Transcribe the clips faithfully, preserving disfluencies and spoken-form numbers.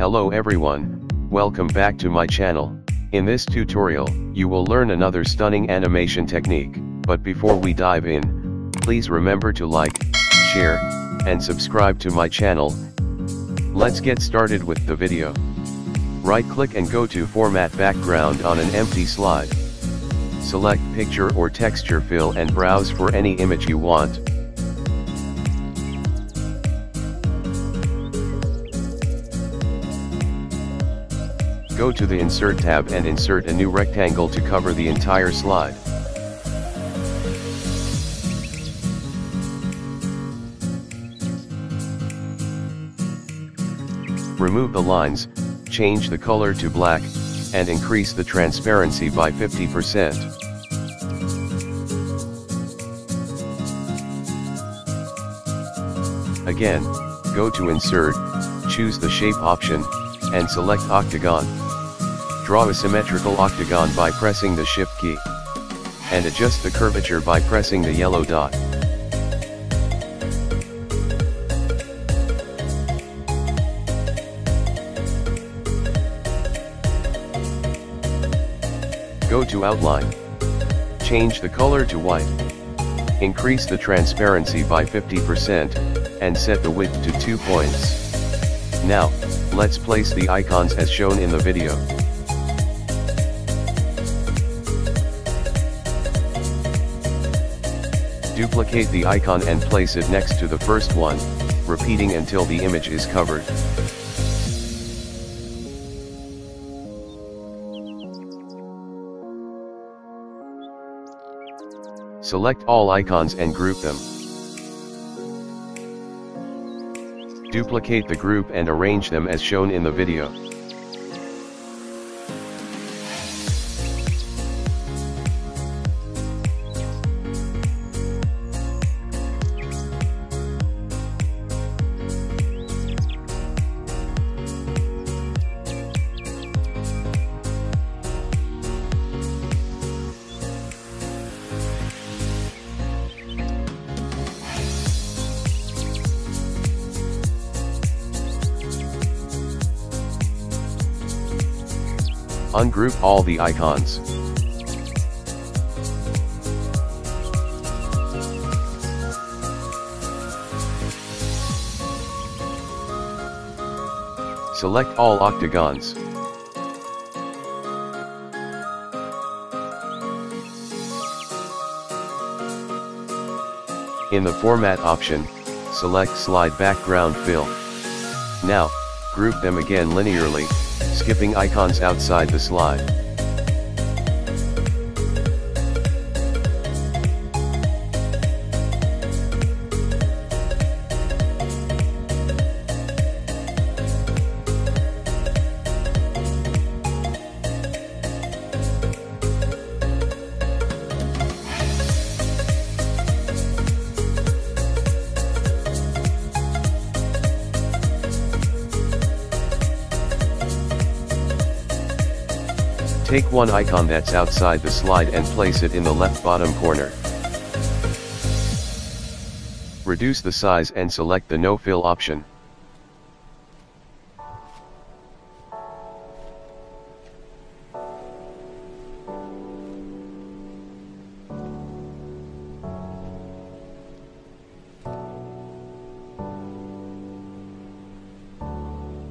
Hello everyone, welcome back to my channel. In this tutorial, you will learn another stunning animation technique, but before we dive in, please remember to like, share, and subscribe to my channel. Let's get started with the video. Right-click and go to Format Background on an empty slide. Select Picture or Texture Fill and browse for any image you want. Go to the Insert tab and insert a new rectangle to cover the entire slide. Remove the lines, change the color to black, and increase the transparency by fifty percent. Again, go to Insert, choose the Shape option, and select Octagon. Draw a symmetrical octagon by pressing the Shift key. And adjust the curvature by pressing the yellow dot. Go to Outline. Change the color to white. Increase the transparency by fifty percent, and set the width to two points. Now, let's place the icons as shown in the video. Duplicate the icon and place it next to the first one, repeating until the image is covered. Select all icons and group them. Duplicate the group and arrange them as shown in the video. Ungroup all the icons. Select all octagons. In the Format option, select Slide Background Fill. Now, group them again linearly, skipping icons outside the slide. Take one icon that's outside the slide and place it in the left bottom corner. Reduce the size and select the No Fill option.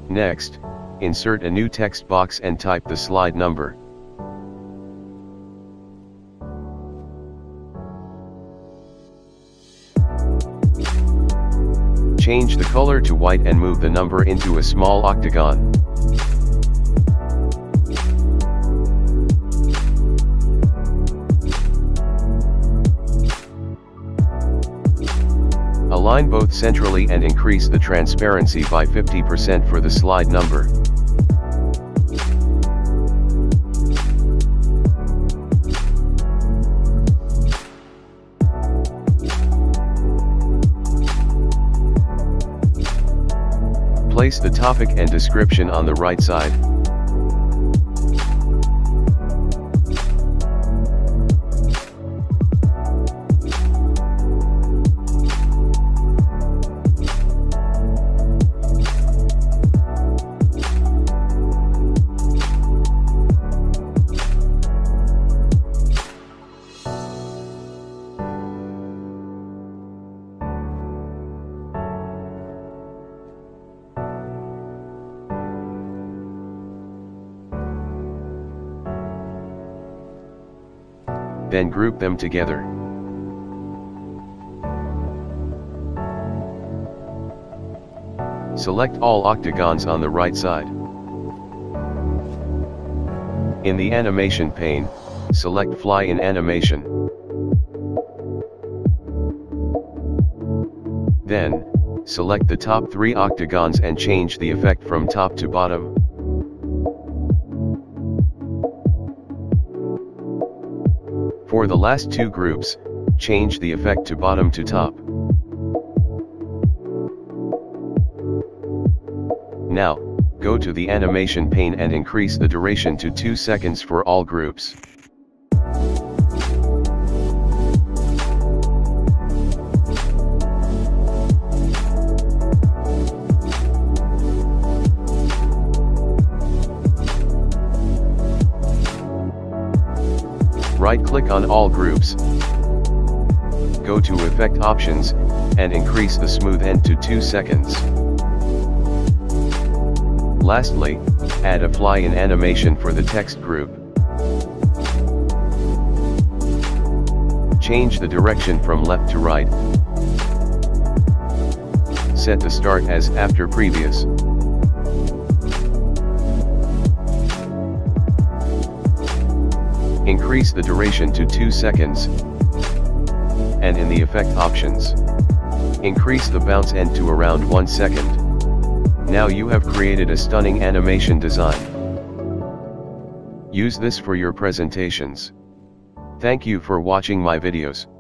Next, insert a new text box and type the slide number. Change the color to white and move the number into a small octagon. Align both centrally and increase the transparency by fifty percent for the slide number. Place the topic and description on the right side. then group them together. Select all octagons on the right side. In the animation pane, select Fly in Animation. Then, select the top three octagons and change the effect from top to bottom. For the last two groups, change the effect to bottom to top. Now, go to the animation pane and increase the duration to two seconds for all groups. Right-click on all groups. Go to Effect Options, and increase the smooth end to two seconds. Lastly, add a Fly in Animation for the text group. Change the direction from left to right. Set the start as after previous. Increase the duration to two seconds. And in the effect options, increase the bounce end to around one second. Now you have created a stunning animation design. Use this for your presentations. Thank you for watching my videos.